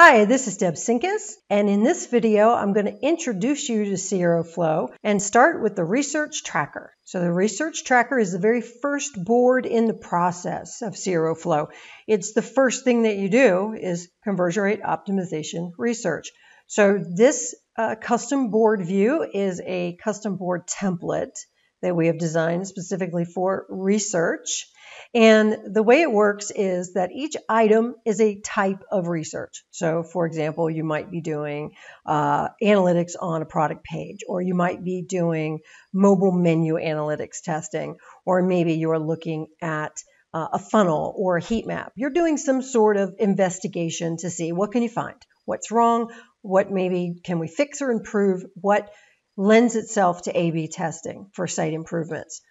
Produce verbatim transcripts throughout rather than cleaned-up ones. Hi, this is Deb Sinkis, and in this video, I'm going to introduce you to C R O Flow and start with the Research Tracker. So the Research Tracker is the very first board in the process of C R O Flow. It's the first thing that you do is conversion rate optimization research. So this uh, custom board view is a custom board template that we have designed specifically for research. And the way it works is that each item is a type of research. So for example, you might be doing uh, analytics on a product page, or you might be doing mobile menu analytics testing, or maybe you're looking at uh, a funnel or a heat map. You're doing some sort of investigation to see what can you find, what's wrong, what maybe can we fix or improve, what lends itself to A B testing for site improvements.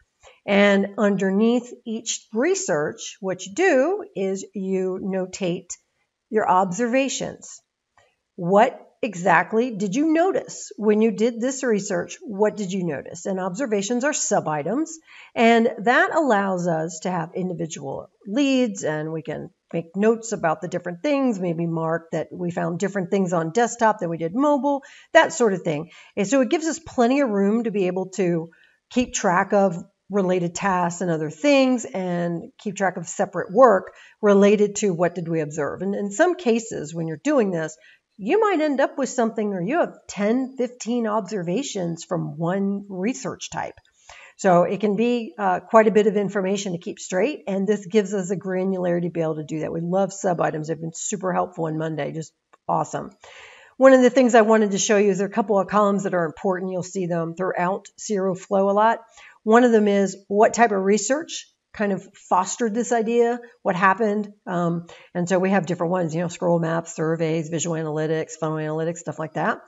And underneath each research, what you do is you notate your observations. What exactly did you notice when you did this research? What did you notice? And observations are sub-items, and that allows us to have individual leads, and we can make notes about the different things, maybe mark that we found different things on desktop than we did mobile, that sort of thing. And so it gives us plenty of room to be able to keep track of related tasks and other things, and keep track of separate work related to what did we observe. And in some cases, when you're doing this, you might end up with something or you have ten, fifteen observations from one research type. So it can be uh, quite a bit of information to keep straight, and this gives us a granularity to be able to do that. We love sub-items. They've been super helpful in Monday, just awesome. One of the things I wanted to show you is there are a couple of columns that are important. You'll see them throughout C R O Flow a lot. One of them is what type of research kind of fostered this idea, what happened. Um, and so we have different ones, you know, scroll maps, surveys, visual analytics, funnel analytics, stuff like that.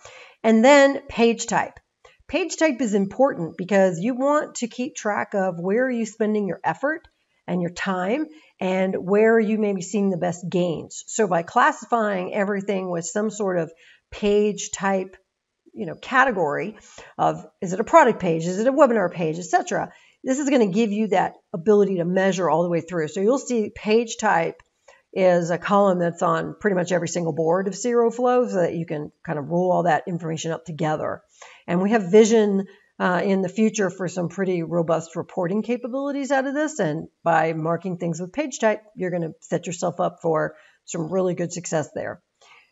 And then page type. Page type is important because you want to keep track of where are you spending your effort and your time, and where are you maybe seeing the best gains. So by classifying everything with some sort of page type, you know, category of, is it a product page? Is it a webinar page, et cetera? This is going to give you that ability to measure all the way through. So you'll see page type is a column that's on pretty much every single board of C R O Flow, so that you can kind of roll all that information up together. And we have vision uh, in the future for some pretty robust reporting capabilities out of this. And by marking things with page type, you're going to set yourself up for some really good success there.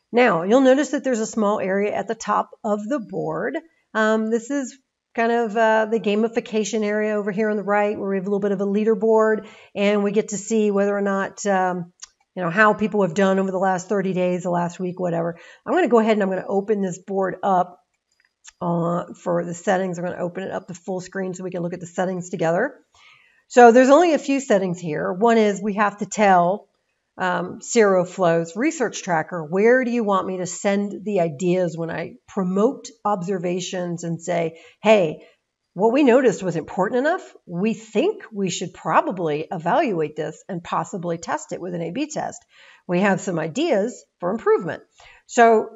Now, you'll notice that there's a small area at the top of the board. Um, this is kind of uh, the gamification area over here on the right, where we have a little bit of a leaderboard, and we get to see whether or not, um, you know, how people have done over the last thirty days, the last week, whatever. I'm going to go ahead and I'm going to open this board up uh, for the settings. I'm going to open it up to full screen so we can look at the settings together. So there's only a few settings here. One is we have to tell Um, C R O Flow's research tracker, where do you want me to send the ideas when I promote observations and say, hey, what we noticed was important enough, we think we should probably evaluate this and possibly test it with an A B test. We have some ideas for improvement. So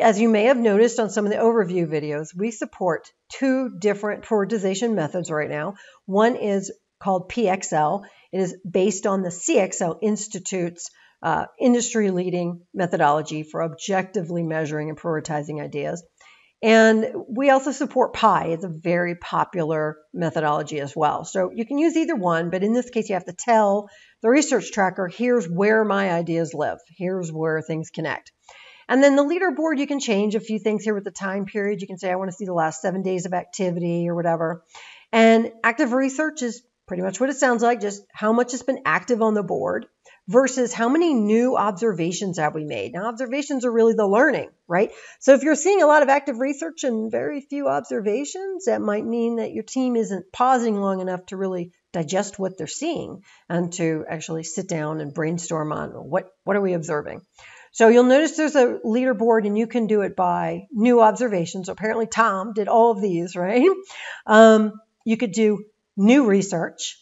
as you may have noticed on some of the overview videos, we support two different prioritization methods right now. One is called P X L. It is based on the C X L Institute's uh, industry-leading methodology for objectively measuring and prioritizing ideas. And we also support P I. It's a very popular methodology as well. So you can use either one, but in this case, you have to tell the research tracker, here's where my ideas live. Here's where things connect. And then the leaderboard, you can change a few things here with the time period. You can say, I want to see the last seven days of activity or whatever. And active research is pretty much what it sounds like, just how much has been active on the board versus how many new observations have we made. Now, observations are really the learning, right? So if you're seeing a lot of active research and very few observations, that might mean that your team isn't pausing long enough to really digest what they're seeing and to actually sit down and brainstorm on what, what are we observing. So you'll notice there's a leaderboard, and you can do it by new observations. Apparently Tom did all of these, right? Um, you could do new research.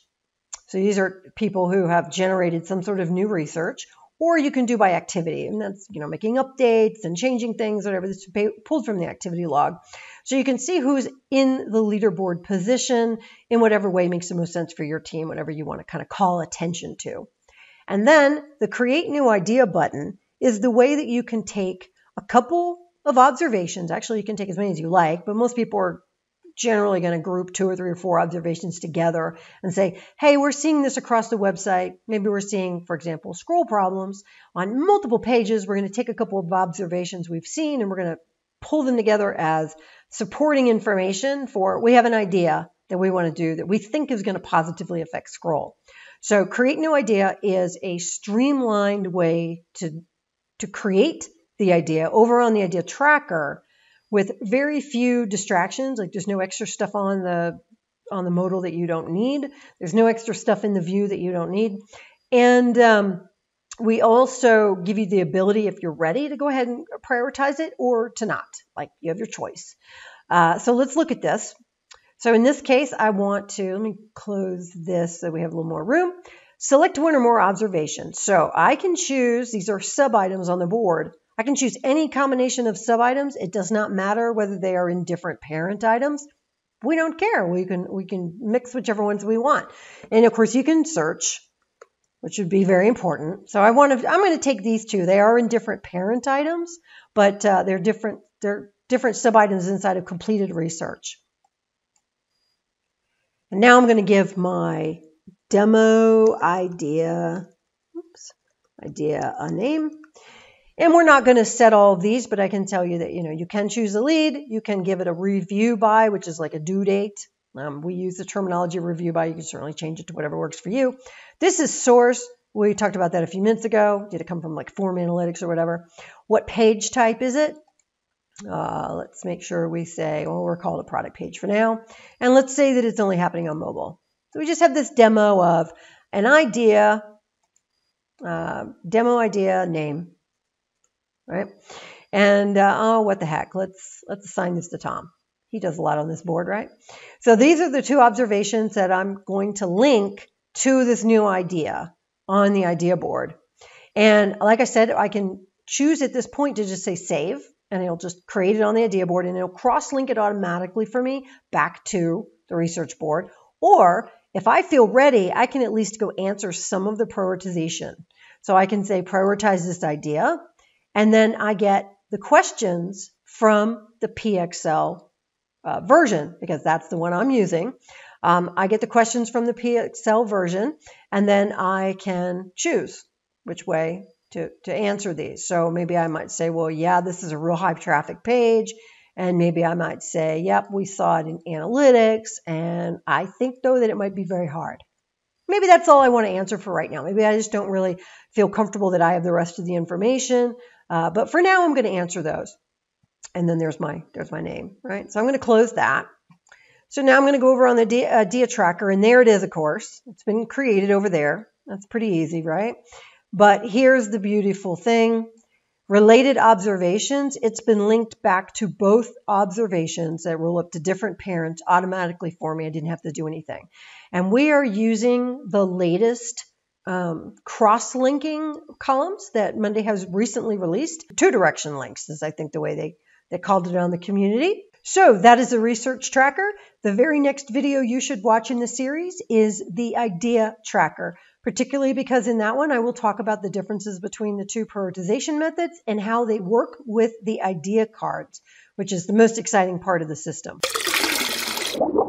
So these are people who have generated some sort of new research, or you can do by activity, and that's, you know, making updates and changing things, whatever. This is pulled from the activity log. So you can see who's in the leaderboard position in whatever way makes the most sense for your team, whatever you want to kind of call attention to. And then the create new idea button is the way that you can take a couple of observations. Actually, you can take as many as you like, but most people are generally going to group two or three or four observations together and say, hey, we're seeing this across the website. Maybe we're seeing, for example, scroll problems on multiple pages. We're going to take a couple of observations we've seen and we're going to pull them together as supporting information for we have an idea that we want to do that we think is going to positively affect scroll. So create new idea is a streamlined way to, to create the idea over on the idea tracker with very few distractions. Like there's no extra stuff on the on the modal that you don't need. There's no extra stuff in the view that you don't need. And um, we also give you the ability, if you're ready, to go ahead and prioritize it or to not. Like you have your choice. Uh, so let's look at this. So in this case, I want to, let me close this so we have a little more room. Select one or more observations. So I can choose, these are sub items on the board. I can choose any combination of sub items. It does not matter whether they are in different parent items. We don't care. We can, we can mix whichever ones we want. And of course you can search, which would be very important. So I want to, I'm going to take these two. They are in different parent items, but uh, they're different, they're different sub items inside of completed research. And now I'm going to give my demo idea, oops, idea a name. And we're not going to set all of these, but I can tell you that, you know, you can choose a lead. You can give it a review by, which is like a due date. Um, we use the terminology review by. You can certainly change it to whatever works for you. This is source. We talked about that a few minutes ago. Did it come from like Form Analytics or whatever? What page type is it? Uh, let's make sure we say, well, we're called a product page for now. And let's say that it's only happening on mobile. So we just have this demo of an idea, uh, demo idea name. Right? And, uh, oh, what the heck? Let's, let's assign this to Tom. He does a lot on this board, right? So these are the two observations that I'm going to link to this new idea on the idea board. And like I said, I can choose at this point to just say save, and it'll just create it on the idea board and it'll cross-link it automatically for me back to the research board. Or if I feel ready, I can at least go answer some of the prioritization. So I can say prioritize this idea. And then I get the questions from the P X L uh, version, because that's the one I'm using. Um, I get the questions from the P X L version, and then I can choose which way to, to answer these. So maybe I might say, well, yeah, this is a real high traffic page. And maybe I might say, yep, we saw it in analytics. And I think, though, that it might be very hard. Maybe that's all I want to answer for right now. Maybe I just don't really feel comfortable that I have the rest of the information. Uh, but for now, I'm going to answer those. And then there's my there's my name, right? So I'm going to close that. So now I'm going to go over on the idea, idea tracker, and there it is, of course. It's been created over there. That's pretty easy, right? But here's the beautiful thing. Related observations, it's been linked back to both observations that roll up to different parents automatically for me. I didn't have to do anything. And we are using the latest Um, cross-linking columns that Monday has recently released. Two-direction links is, I think, the way they, they called it on the community. So that is the research tracker. The very next video you should watch in the series is the idea tracker, particularly because in that one, I will talk about the differences between the two prioritization methods and how they work with the idea cards, which is the most exciting part of the system.